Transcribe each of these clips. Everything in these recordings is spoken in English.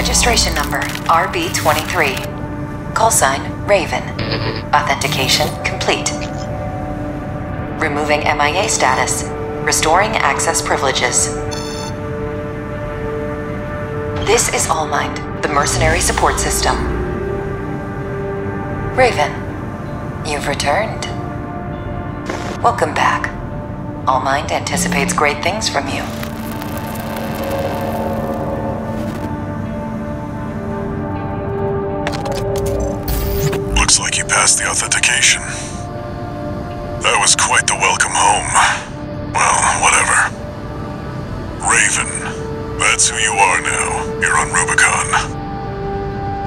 Registration number RB23. Call sign Raven. Authentication complete. Removing MIA status. Restoring access privileges. This is Allmind, the mercenary support system. Raven, you've returned. Welcome back. Allmind anticipates great things from you. Looks like you passed the authentication. That was quite the welcome home. Well, whatever. Raven, that's who you are now. You're on Rubicon.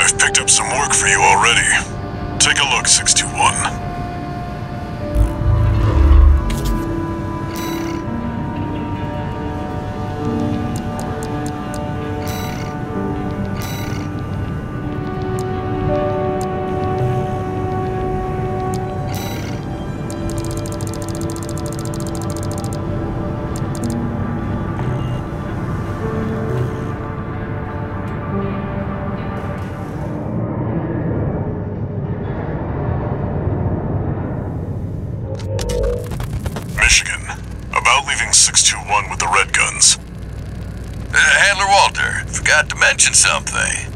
I've picked up some work for you already. Take a look, 621. Leaving 621 with the Redguns. Handler Walter, forgot to mention something.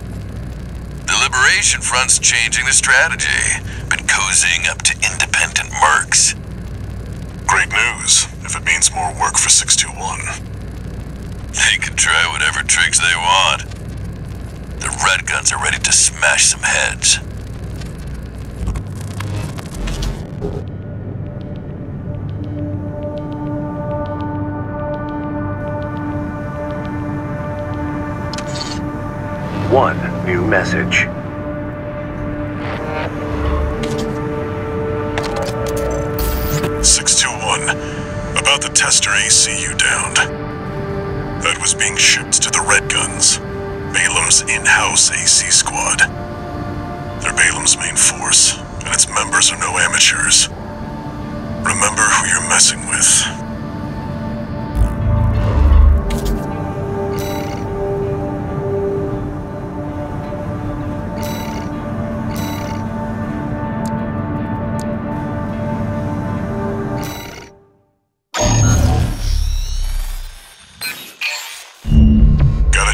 The Liberation Front's changing the strategy. Been cozying up to independent mercs. Great news, if it means more work for 621. They can try whatever tricks they want. The Redguns are ready to smash some heads. One new message. (621) about the tester AC you downed. That was being shipped to the Redguns, Balaam's in-house AC squad. They're Balaam's main force, and its members are no amateurs. Remember who you're messing with.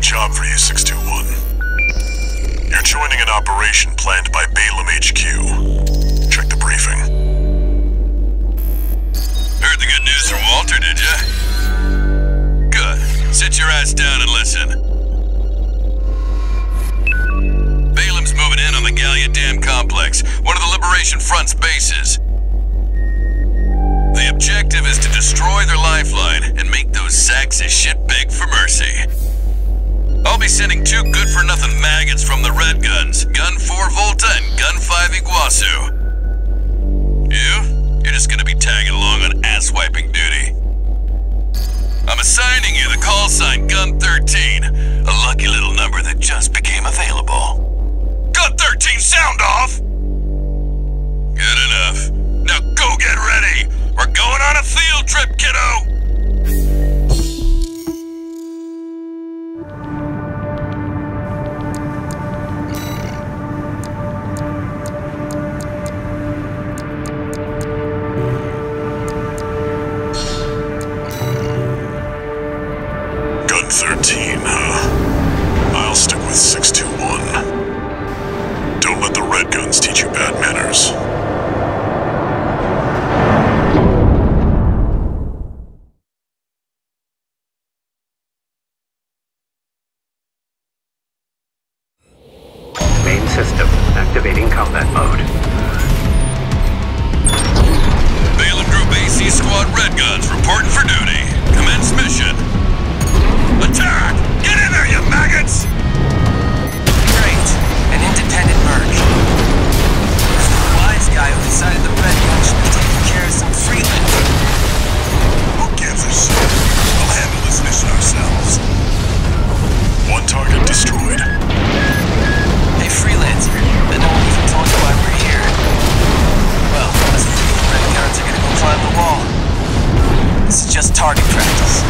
Job for you, 621. You're joining an operation planned by Balaam HQ. Check the briefing. Heard the good news from Walter, did ya? Good. Sit your ass down and listen. Balaam's moving in on the Gallia Dam complex, one of the Liberation Front's bases. The objective is to destroy their lifeline and make those sacks of shit beg for mercy. I'll be sending two good-for-nothing maggots from the Redguns, Gun 4 Volta and Gun 5 Iguazu. You're just gonna be tagging along on ass-wiping duty. I'm assigning you the call sign Gun 13, a lucky little number that just became available. Gun 13, sound off! Good enough. Now go get ready! We're going on a field trip, kiddo! System activating combat mode. Balaam Group AC Squad Redguns reporting for duty. Commence mission. Attack! Get in there, you maggots! Great. An independent merc. It's the wise guy who decided the Redguns should be taking care of some Freeland. Who gives a shit? We'll handle this mission ourselves. One target destroyed. Freelancer, that no one even told you why we're here. Well, unless the Redguns are gonna go climb the wall. This is just target practice.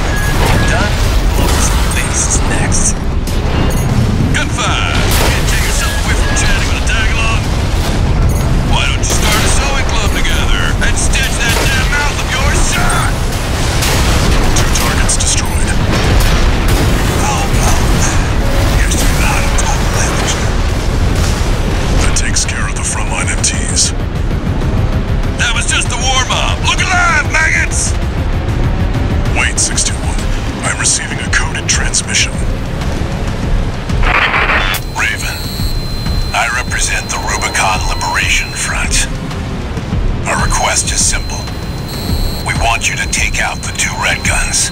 transmission. Raven, I represent the Rubicon Liberation Front. Our request is simple. We want you to take out the 2 Redguns.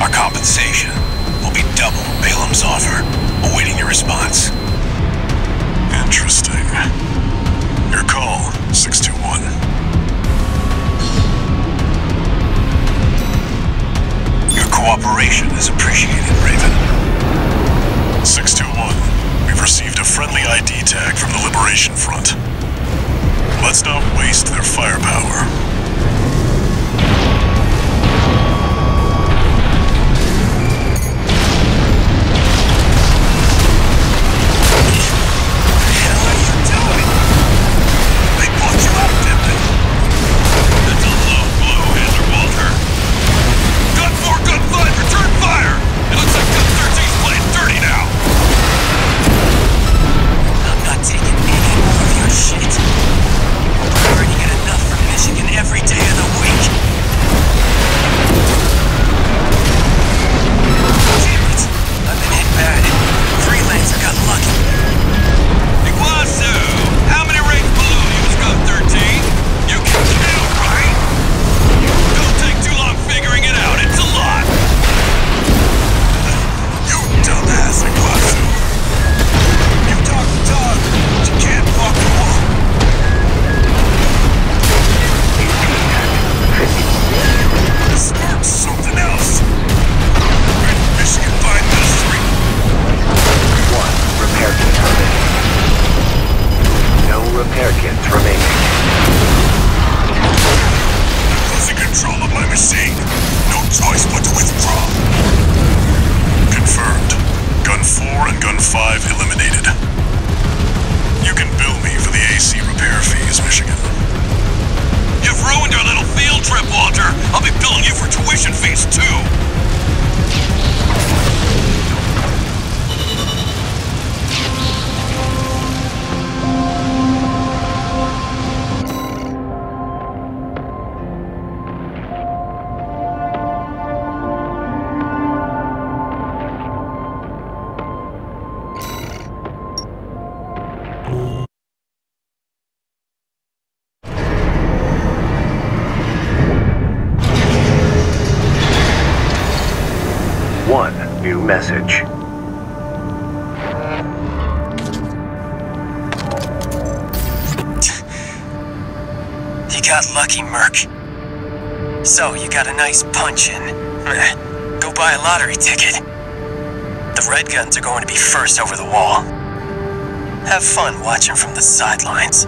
Our compensation will be double Balaam's offer, awaiting your response. Interesting. Your call, 621. Your cooperation is appreciated, Raven. 621, we've received a friendly ID tag from the Liberation Front. Let's not waste their firepower. Message. You got lucky, Merc. So, you got a nice punch in. Go buy a lottery ticket. The Redguns are going to be first over the wall. Have fun watching from the sidelines.